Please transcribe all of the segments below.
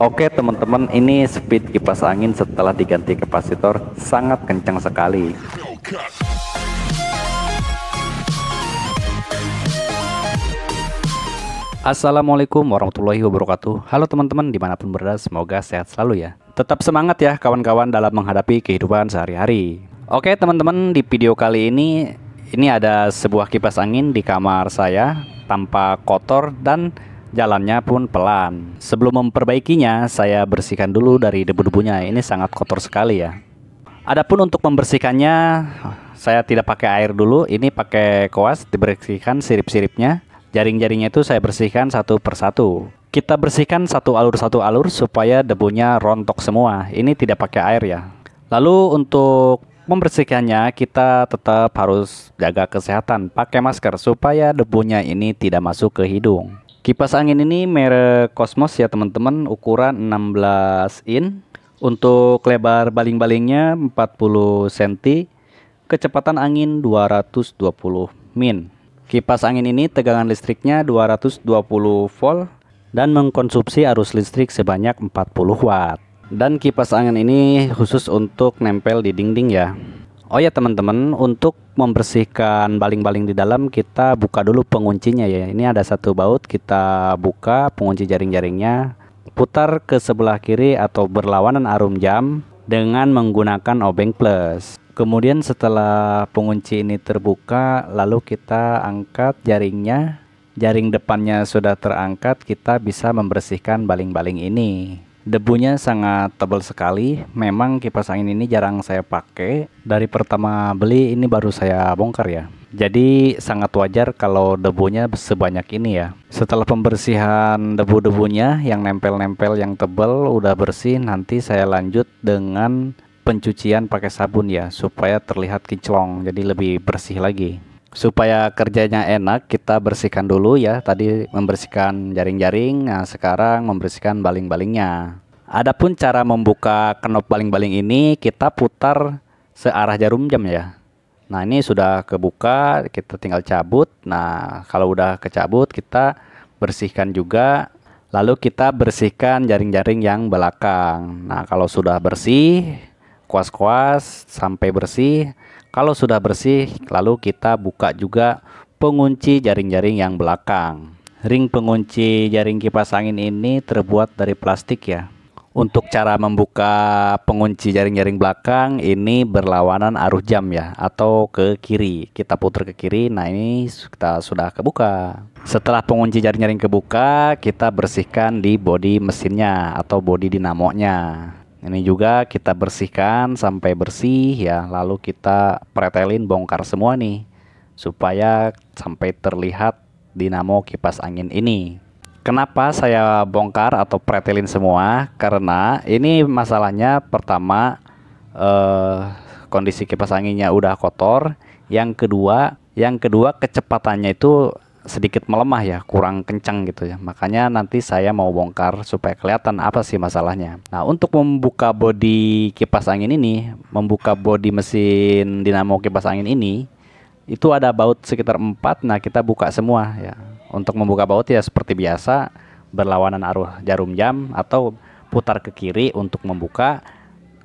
Oke teman-teman, ini speed kipas angin setelah diganti kapasitor sangat kencang sekali. Assalamualaikum warahmatullahi wabarakatuh. Halo teman-teman dimanapun berada, semoga sehat selalu ya. Tetap semangat ya kawan-kawan dalam menghadapi kehidupan sehari-hari. Oke teman-teman, di video kali ini ada sebuah kipas angin di kamar saya tanpa kotor dan jalannya pun pelan. Sebelum memperbaikinya, saya bersihkan dulu dari debu-debunya. Ini sangat kotor sekali ya. Adapun untuk membersihkannya, saya tidak pakai air dulu. Ini pakai koas, dibersihkan sirip-siripnya. Jaring-jaringnya itu saya bersihkan satu persatu. Kita bersihkan satu alur supaya debunya rontok semua. Ini tidak pakai air ya. Lalu untuk membersihkannya, kita tetap harus jaga kesehatan, pakai masker supaya debunya ini tidak masuk ke hidung. Kipas angin ini merek Cosmos ya teman-teman, ukuran 16 in. Untuk lebar baling-balingnya 40 cm, kecepatan angin 220 min. Kipas angin ini tegangan listriknya 220 volt dan mengkonsumsi arus listrik sebanyak 40 watt. Dan kipas angin ini khusus untuk nempel di dinding ya. Oh ya teman-teman, untuk membersihkan baling-baling di dalam, kita buka dulu penguncinya ya. Ini ada satu baut, kita buka pengunci jaring-jaringnya, putar ke sebelah kiri atau berlawanan arum jam dengan menggunakan obeng plus. Kemudian setelah pengunci ini terbuka, lalu kita angkat jaringnya. Jaring depannya sudah terangkat, kita bisa membersihkan baling-baling ini. Debunya sangat tebal sekali. Memang kipas angin ini jarang saya pakai. Dari pertama beli ini baru saya bongkar ya. Jadi sangat wajar kalau debunya sebanyak ini ya. Setelah pembersihan debu-debunya yang nempel-nempel yang tebal udah bersih, nanti saya lanjut dengan pencucian pakai sabun ya, supaya terlihat kinclong, jadi lebih bersih lagi. Supaya kerjanya enak, kita bersihkan dulu ya. Tadi membersihkan jaring-jaring, nah sekarang membersihkan baling-balingnya. Adapun cara membuka knob baling-baling ini, kita putar searah jarum jam ya. Nah ini sudah kebuka, kita tinggal cabut. Nah kalau udah kecabut, kita bersihkan juga. Lalu kita bersihkan jaring-jaring yang belakang. Nah kalau sudah bersih, kuas-kuas sampai bersih. Kalau sudah bersih, lalu kita buka juga pengunci jaring-jaring yang belakang. Ring pengunci jaring kipas angin ini terbuat dari plastik ya. Untuk cara membuka pengunci jaring-jaring belakang ini berlawanan arus jam ya, atau ke kiri. Kita putar ke kiri, nah ini kita sudah kebuka. Setelah pengunci jaring-jaring kebuka, kita bersihkan di bodi mesinnya atau bodi dinamonya. Ini juga kita bersihkan sampai bersih ya, lalu kita pretelin, bongkar semua nih supaya sampai terlihat dinamo kipas angin ini. Kenapa saya bongkar atau pretelin semua? Karena ini masalahnya, pertama kondisi kipas anginnya udah kotor, yang kedua kecepatannya itu sedikit melemah ya, kurang kencang gitu ya. Makanya nanti saya mau bongkar supaya kelihatan apa sih masalahnya. Nah untuk membuka bodi kipas angin ini, membuka bodi mesin dinamo kipas angin ini, itu ada baut sekitar 4. Nah kita buka semua ya. Untuk membuka baut ya seperti biasa, berlawanan arus jarum jam atau putar ke kiri untuk membuka,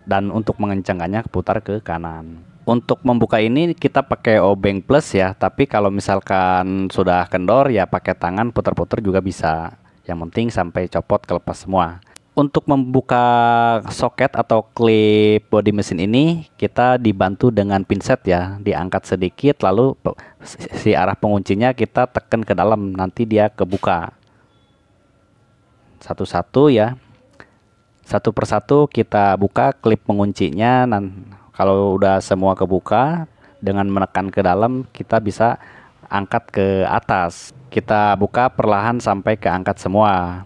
dan untuk mengencangkannya putar ke kanan. Untuk membuka ini kita pakai obeng plus ya, tapi kalau misalkan sudah kendor ya pakai tangan putar-putar juga bisa. Yang penting sampai copot, kelepas semua. Untuk membuka soket atau klip bodi mesin ini, kita dibantu dengan pinset ya. Diangkat sedikit, lalu si arah penguncinya kita tekan ke dalam, nanti dia kebuka. Satu-satu ya. Satu persatu kita buka klip penguncinya. Kalau udah semua kebuka, dengan menekan ke dalam kita bisa angkat ke atas. Kita buka perlahan sampai keangkat semua.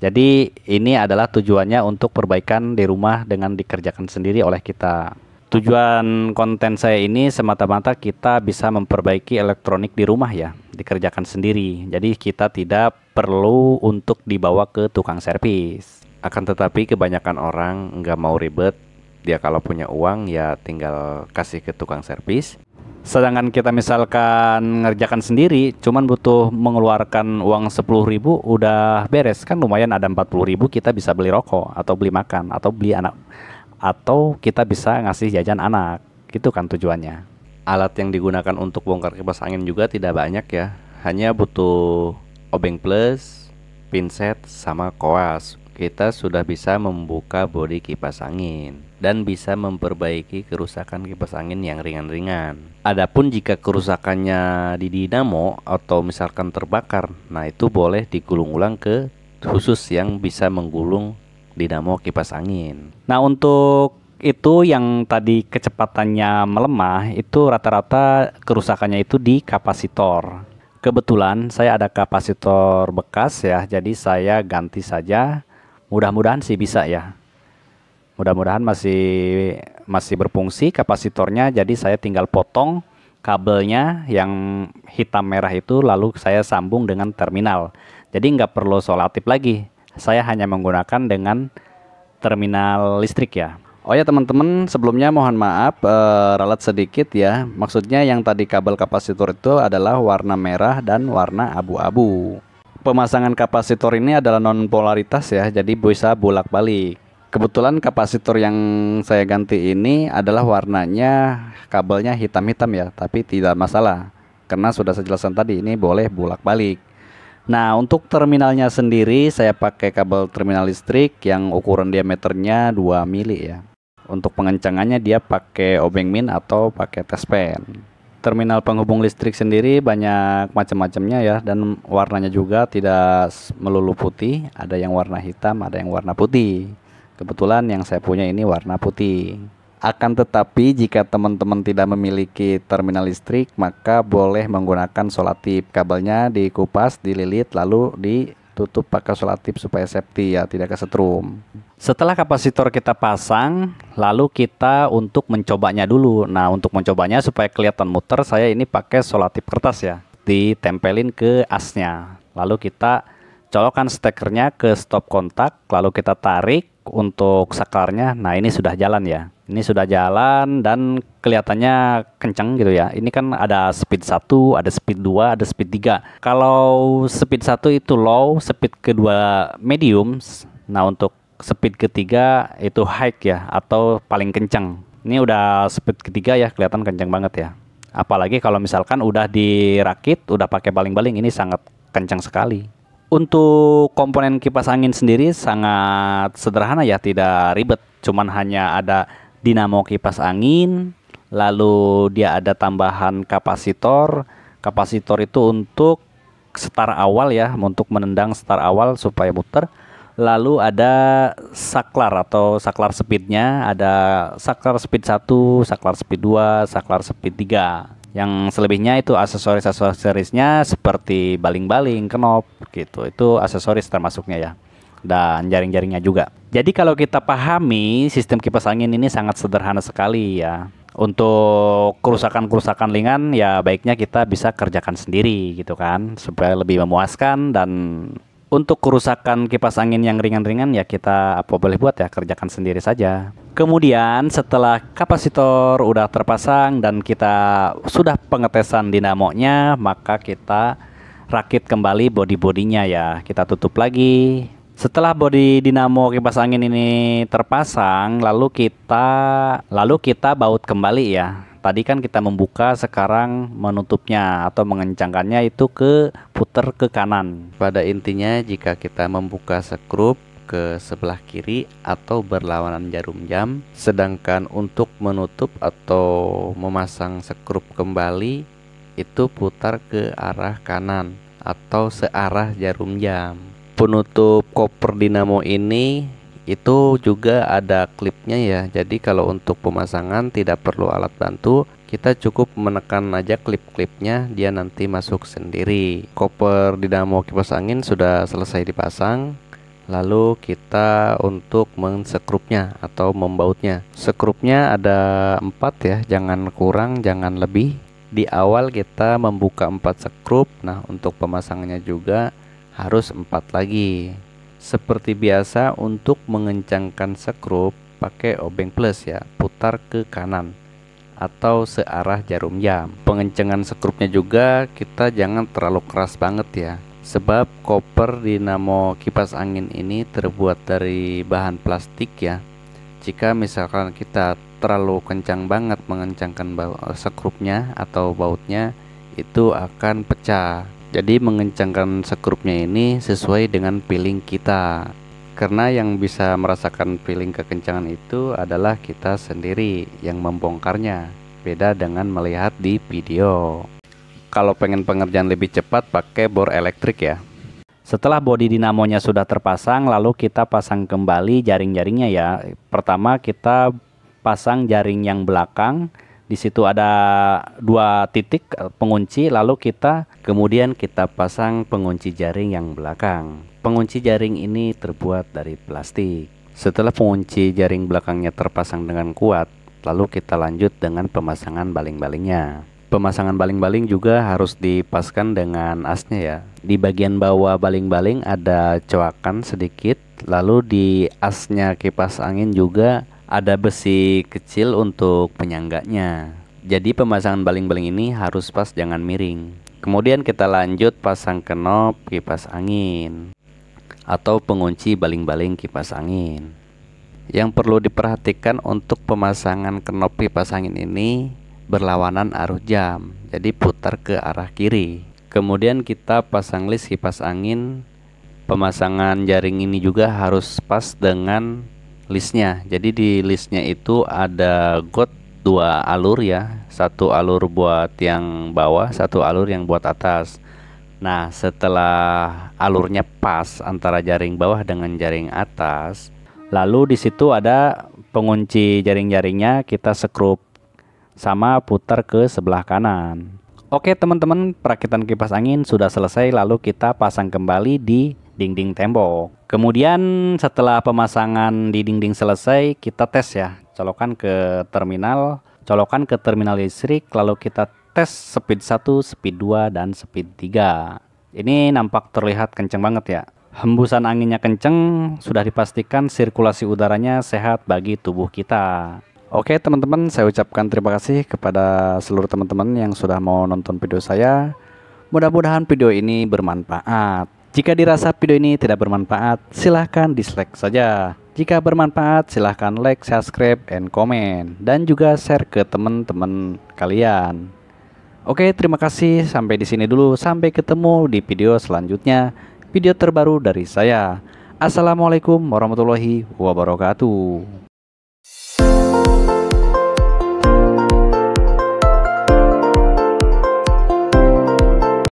Jadi ini adalah tujuannya untuk perbaikan di rumah dengan dikerjakan sendiri oleh kita. Tujuan konten saya ini semata-mata kita bisa memperbaiki elektronik di rumah ya, dikerjakan sendiri. Jadi kita tidak perlu untuk dibawa ke tukang servis. Akan tetapi kebanyakan orang nggak mau ribet. Dia kalau punya uang ya tinggal kasih ke tukang servis. Sedangkan kita misalkan ngerjakan sendiri cuman butuh mengeluarkan uang 10.000 udah beres, kan lumayan ada 40.000 kita bisa beli rokok atau beli makan atau beli anak atau kita bisa ngasih jajan anak. Itu kan tujuannya. Alat yang digunakan untuk bongkar kipas angin juga tidak banyak ya. Hanya butuh obeng plus, pinset sama koas. Kita sudah bisa membuka bodi kipas angin dan bisa memperbaiki kerusakan kipas angin yang ringan-ringan. Adapun jika kerusakannya di dinamo atau misalkan terbakar, nah itu boleh digulung ulang ke khusus yang bisa menggulung dinamo kipas angin. Nah untuk itu yang tadi kecepatannya melemah, itu rata-rata kerusakannya itu di kapasitor. Kebetulan saya ada kapasitor bekas ya, jadi saya ganti saja. Mudah-mudahan sih bisa ya. Mudah-mudahan masih berfungsi kapasitornya. Jadi saya tinggal potong kabelnya yang hitam merah itu, lalu saya sambung dengan terminal. Jadi nggak perlu solatif lagi. Saya hanya menggunakan dengan terminal listrik ya. Oh ya teman-teman, sebelumnya mohon maaf ralat sedikit ya. Maksudnya yang tadi kabel kapasitor itu adalah warna merah dan warna abu-abu. Pemasangan kapasitor ini adalah non polaritas ya, jadi bisa bolak-balik. Kebetulan kapasitor yang saya ganti ini adalah warnanya kabelnya hitam-hitam ya, tapi tidak masalah karena sudah saya jelaskan tadi ini boleh bolak-balik. Nah untuk terminalnya sendiri saya pakai kabel terminal listrik yang ukuran diameternya 2 mili ya. Untuk pengencangannya dia pakai obeng min atau pakai tespen. Terminal penghubung listrik sendiri banyak macam-macamnya ya, dan warnanya juga tidak melulu putih, ada yang warna hitam, ada yang warna putih. Kebetulan yang saya punya ini warna putih. Akan tetapi jika teman-teman tidak memiliki terminal listrik, maka boleh menggunakan solatip. Kabelnya dikupas, dililit, lalu ditutup pakai solatip supaya safety ya, tidak kesetrum. Setelah kapasitor kita pasang, lalu kita untuk mencobanya dulu. Nah untuk mencobanya supaya kelihatan muter, saya ini pakai solatip kertas ya, ditempelin ke asnya. Lalu kita colokkan stekernya ke stop kontak, lalu kita tarik untuk saklarnya. Nah ini sudah jalan ya, ini sudah jalan dan kelihatannya kencang gitu ya. Ini kan ada speed 1, ada speed 2, ada speed 3. Kalau speed 1 itu low, speed kedua medium, nah untuk speed ketiga itu high ya, atau paling kencang. Ini udah speed ketiga ya, kelihatan kencang banget ya. Apalagi kalau misalkan udah dirakit, udah pakai baling-baling, ini sangat kencang sekali. Untuk komponen kipas angin sendiri sangat sederhana ya, tidak ribet. Cuman hanya ada dinamo kipas angin, lalu dia ada tambahan kapasitor. Kapasitor itu untuk setar awal ya, untuk menendang setar awal supaya muter. Lalu ada saklar atau saklar speednya, ada saklar speed 1, saklar speed 2, saklar speed 3. Yang selebihnya itu aksesoris-aksesorisnya seperti baling-baling, knob gitu. Itu aksesoris termasuknya ya, dan jaring-jaringnya juga. Jadi kalau kita pahami sistem kipas angin ini sangat sederhana sekali ya. Untuk kerusakan-kerusakan ringan ya baiknya kita bisa kerjakan sendiri gitu kan, supaya lebih memuaskan. Dan untuk kerusakan kipas angin yang ringan-ringan ya kita apa boleh buat ya, kerjakan sendiri saja. Kemudian setelah kapasitor udah terpasang dan kita sudah pengetesan dinamonya, maka kita rakit kembali bodi-bodinya ya. Kita tutup lagi. Setelah bodi dinamo kipas angin ini terpasang, lalu kita baut kembali ya. Tadi kan kita membuka, sekarang menutupnya atau mengencangkannya itu ke puter ke kanan. Pada intinya jika kita membuka sekrup ke sebelah kiri atau berlawanan jarum jam, sedangkan untuk menutup atau memasang sekrup kembali itu putar ke arah kanan atau searah jarum jam. Penutup koper dinamo ini itu juga ada klipnya ya, jadi kalau untuk pemasangan tidak perlu alat bantu, kita cukup menekan aja klip-klipnya, dia nanti masuk sendiri. Koper dinamo kipas angin sudah selesai dipasang, lalu kita untuk mensekrupnya atau membautnya. Sekrupnya ada 4 ya, jangan kurang jangan lebih. Di awal kita membuka 4 sekrup, nah untuk pemasangannya juga harus 4 lagi. Seperti biasa untuk mengencangkan sekrup pakai obeng plus ya, putar ke kanan atau searah jarum jam. Pengencengan sekrupnya juga kita jangan terlalu keras banget ya, sebab koper dinamo kipas angin ini terbuat dari bahan plastik ya. Jika misalkan kita terlalu kencang banget mengencangkan sekrupnya atau bautnya, itu akan pecah. Jadi mengencangkan sekrupnya ini sesuai dengan feeling kita, karena yang bisa merasakan feeling kekencangan itu adalah kita sendiri yang membongkarnya, beda dengan melihat di video. Kalau pengen pengerjaan lebih cepat, pakai bor elektrik ya. Setelah bodi dinamonya sudah terpasang, lalu kita pasang kembali jaring-jaringnya ya. Pertama kita pasang jaring yang belakang, di situ ada 2 titik pengunci, lalu kemudian kita pasang pengunci jaring yang belakang. Pengunci jaring ini terbuat dari plastik. Setelah pengunci jaring belakangnya terpasang dengan kuat, lalu kita lanjut dengan pemasangan baling-balingnya. Pemasangan baling-baling juga harus dipaskan dengan asnya ya. Di bagian bawah baling-baling ada coakan sedikit, lalu di asnya kipas angin juga ada besi kecil untuk penyangganya. Jadi pemasangan baling-baling ini harus pas, jangan miring. Kemudian kita lanjut pasang knob kipas angin atau pengunci baling-baling kipas angin. Yang perlu diperhatikan untuk pemasangan knob kipas angin ini berlawanan arus jam, jadi putar ke arah kiri. Kemudian kita pasang list kipas angin. Pemasangan jaring ini juga harus pas dengan listnya. Jadi di listnya itu ada got 2 alur ya, 1 alur buat yang bawah, 1 alur yang buat atas. Nah, setelah alurnya pas antara jaring bawah dengan jaring atas, lalu di situ ada pengunci jaring-jaringnya, kita sekrup sama putar ke sebelah kanan. Oke teman-teman, perakitan kipas angin sudah selesai, lalu kita pasang kembali di dinding tembok. Kemudian setelah pemasangan di dinding selesai, kita tes ya, colokan ke terminal listrik, lalu kita tes speed 1, speed 2, dan speed 3. Ini nampak terlihat kenceng banget ya. Hembusan anginnya kenceng, sudah dipastikan sirkulasi udaranya sehat bagi tubuh kita. Oke teman-teman, saya ucapkan terima kasih kepada seluruh teman-teman yang sudah mau nonton video saya. Mudah-mudahan video ini bermanfaat. Jika dirasa video ini tidak bermanfaat, silahkan dislike saja. Jika bermanfaat, silahkan like, subscribe, and comment. Dan juga share ke teman-teman kalian. Oke, terima kasih. Sampai di sini dulu. Sampai ketemu di video selanjutnya. Video terbaru dari saya. Assalamualaikum warahmatullahi wabarakatuh.